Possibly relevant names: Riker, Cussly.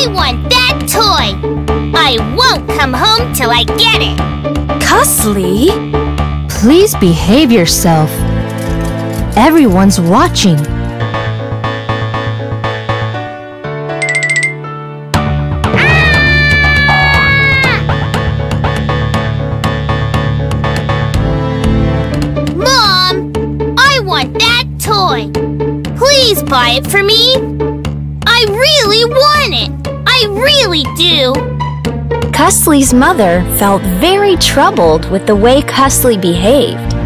I want that toy! I won't come home till I get it! Cussly, please behave yourself. Everyone's watching. Mom, I want that toy. Please buy it for me. I really want it. I really do. Cussly's mother felt very troubled with the way Cussly behaved.